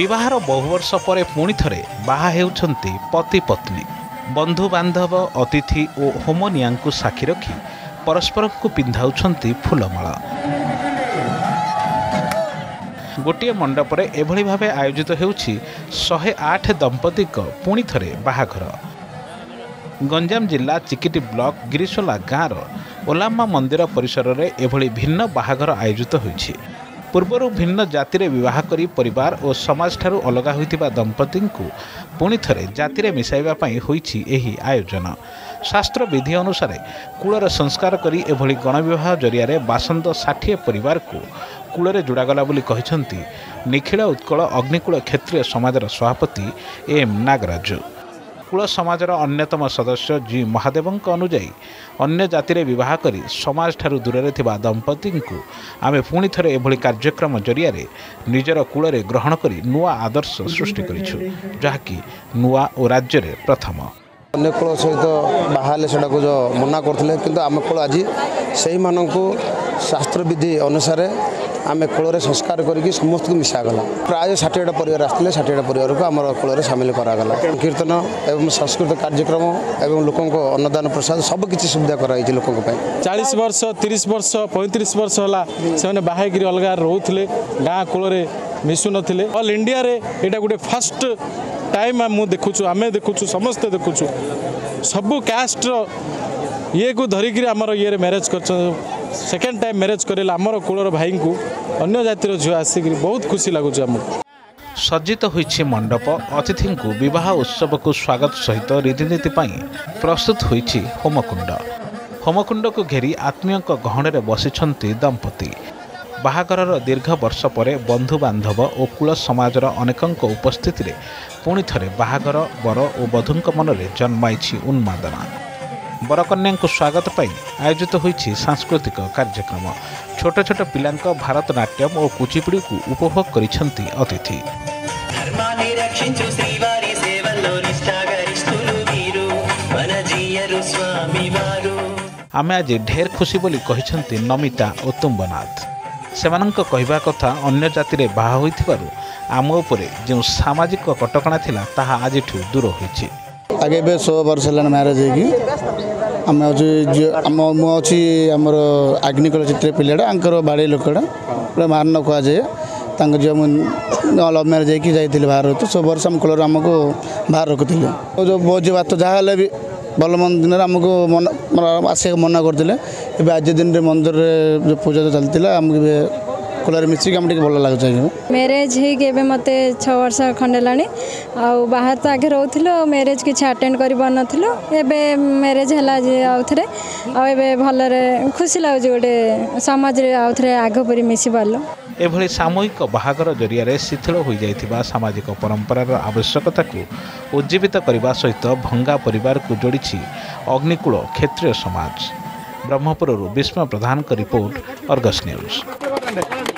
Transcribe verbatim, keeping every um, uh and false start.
विवाहर बहुवर्ष पर पुणी थे बाहा पति पत्नी बंधु बांधव अतिथि और होमनिया साक्षी रखी परस्पर को पिंधाऊ फूलमाला गोटे मंडपर एभली भाव आयोजित होउछि एक सौ आठ दंपति पुणी थे बाहाघर। गंजाम जिला चिकिटी ब्लॉक गिरीशोला गाँव ओलाम्मा मंदिर परिसर रे एभली भिन्न बाहाघर आयोजित होइछि। पूर्वर भिन्न जाति रे विवाह करी परिवार और समाज ठारू अलगा होइतिबा दंपति को पुणी थे जाति रे मिसाइबा पई होइछि एही आयोजन। शास्त्र विधि अनुसार कूलर संस्कार करी एभली गणविवाह जरिया रे बासंद षाठिए परिवार को कूलर जोड़ागला बोली कहिसंती निखिल उत्कल अग्निकूल क्षेत्रीय समाजर सभापति एम नागराज। कूल समाजर अन्यतम सदस्य जी महादेवंक अनुजाई अन्य जाति विवाह करी समाज ठारू दूर थिबा दंपति को आमे पुणी थरे एभली कार्यक्रम जरिया रे निजर कूल रे ग्रहण करी नुआ आदर्श सृष्टि करिछु जहाँकि नुआ ओ राज्य रे प्रथम। अन्य कूल सहित बाहाले सेटा को जो मना करथिले किंतु आमे कूल आज सेहि मानन को शास्त्र विधि अनुसार आम कूल संस्कार करके समस्त को मिसागला। प्राय षाठिएटा परिवार आसते षाठिएटा परिवार को आम कूल सामिल करागला। कीर्तन एवं सांस्कृतिक कार्यक्रम एवं लोक अन्नदान प्रसाद सबकि सुविधा कराई लोक चालीस वर्ष तीस वर्ष पैंतीस वर्ष होने बाहरी अलग रोले गाँ कूल मिशु नथिले। ऑल इंडिया रे एटा गुटे फर्स्ट टाइम हम देखुछु आम देखुछु समस्ते देखुछु सबु कास्ट ये को धरिकी आमर ये मैरेज कर सेकेंड टाइम मैरेज करेला आमर कूलर भाई को अन्य जातिर झील आसिक बहुत खुशी लगुच। सज्जित होइछि मंडप अतिथि को विवाह उत्सव को स्वागत सहित रीतिनीति प्रस्तुत होइछि होमकुंड। होमकुंड को घेरी आत्मीय गहण में बसिछंती दंपति। बाहाघर दीर्घ वर्ष पर बंधु बांधव और कूल समाजर अनेकंक उपस्थित पुणी थे बाहाघर वर और बधूं मन में जन्माई उन्मादना। बरकन्या को स्वागत पाई आयोजित होइछि सांस्कृतिक कार्यक्रम। छोट छोट पिलांका भारतनाट्यम और कुचिपुड़ी को उपभोग करिछंती अतिथि। आमे आज ढेर खुशी बोली कहिछंती नमिता और तुम्बनाथ। सेमानंक कहिबा कथा अन्य जाति रे बाहा होइथिबारु आम उपरे जो सामाजिक कटकणा थिला ताहा आजिठु दूर होइछि। आगे बे सौ वर्ष है मैरेज होगी आमर अग्निकूल चित्र पिलाटा आंकर बाड़ी लोकटा पूरा बाहर न कह जाए झील मुझे लव मैरेज होगी बाहर तो सौ वर्ष आम कूल आमको बाहर रखुले जो भोज भात जहाँ भी भल मंद दिन आमको मन आसा मना करते आज दिन मंदिर जो पूजा जो चलती है आमको कूल मिसिक आम टे भल लगुच। मैरेज हो मत छः वर्ष खंडेला बाहर तो आगे रोलू मैरेज किसी अटेंड कर मैरेज है आउ थे भल खुशी लगुच गोटे समाज आउ थे आगपरी मिसी पार्लु। एभली सामूहिक बाहाघर जरिया शिथिल हो जाता सामाजिक परंपरार आवश्यकता को उज्जीवित करने सहित भंगा परिवार को जोड़ी अग्निकूल क्षेत्रीय समाज। ब्रह्मपुर विस्मय प्रधान रिपोर्ट अर्गस न्यूज।